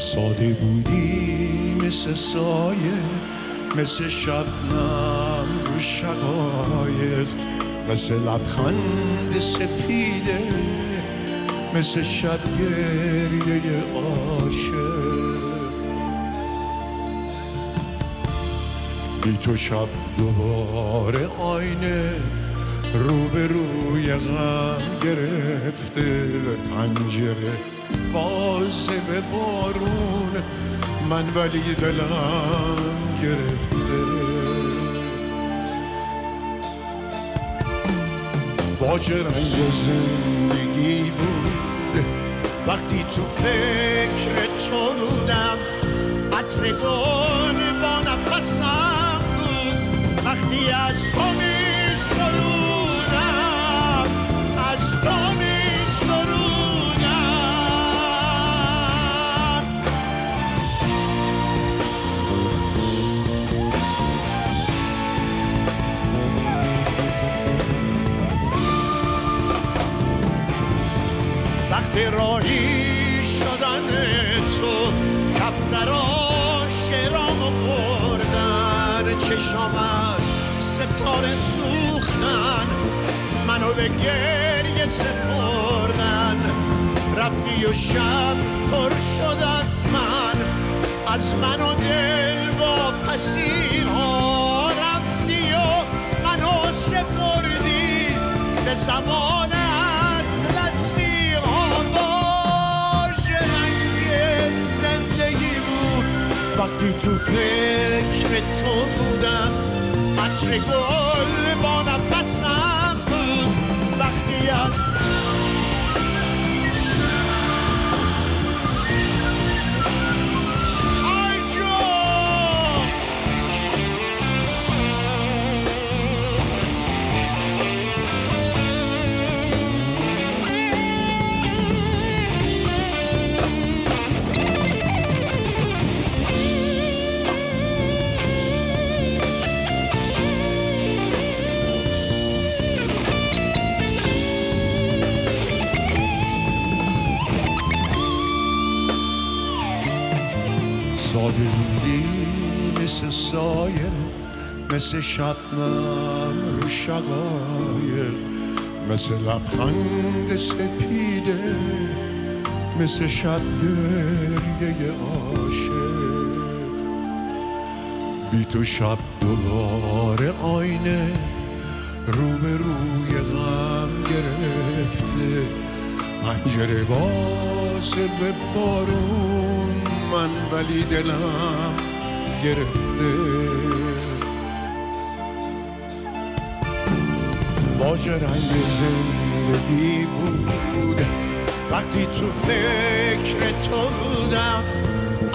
ساده بودی مثل سایه، مثل شبنم رو شقایق، مثل لبخند سپیده، مثل شب گریه عاشق. بی تو شب دوباره آینه روبروی غم گرفته، پنجره بازه به بارون، من ولی دلم گرفته. باج رنگ زندگی بود وقتی تو فکر تو بودم، عطر گل با نفسم بود وقتی از تو می سرودم، از تو می سرودم. وقتی راهی شدن تو کفترا شرامو بردن، چشامم ستاره سوختن، منو به گریه سپردن، رفتی و شب پر شد از من و دل با پسین ها، رفتی و منو سپردی به زمان اطلسی ها. باج رنگ زندگی بود وقتی تو فکر تو بودم، عطر گل با نفسم بود وقتی ساده بودی مثل سایه، مثل شبنم رو شقایق، مثل لبخند سپیده، مثل شب گریه عاشق. بی تو شب دوباره آینه روبروی غم گرفته، پنجره بازه به بارون، من ولی دلم گرفته. باج رنگ زندگی بود وقتی تو فکر تو بودم،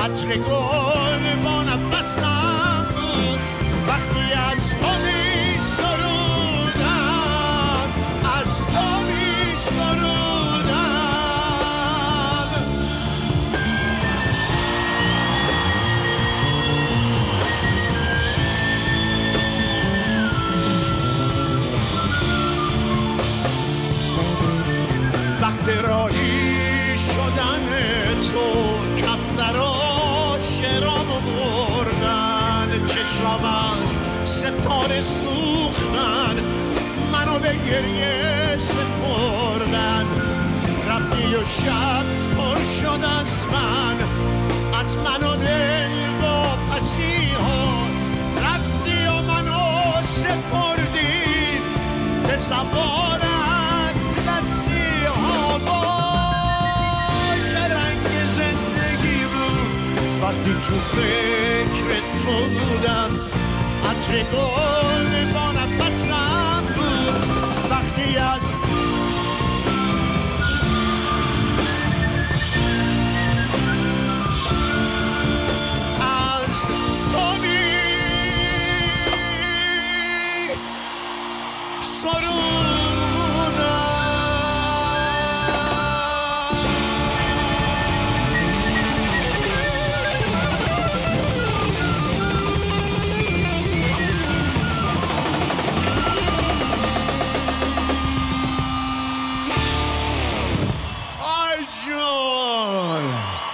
عطر گل با نفسم بود وقتی از تو می سرودم، از تو می سرودم. وقت راهی شدن تو کفترا شرامو بردن، چشام از ستاره سوختن، منو به گریه سپردن، رفتی و شب پر شد از من و دل با پسیها، رفتی و منو سپردی به زبان. وقتی تو فکر تو بودم، عطر گل با نفسم بود وقتی از joy.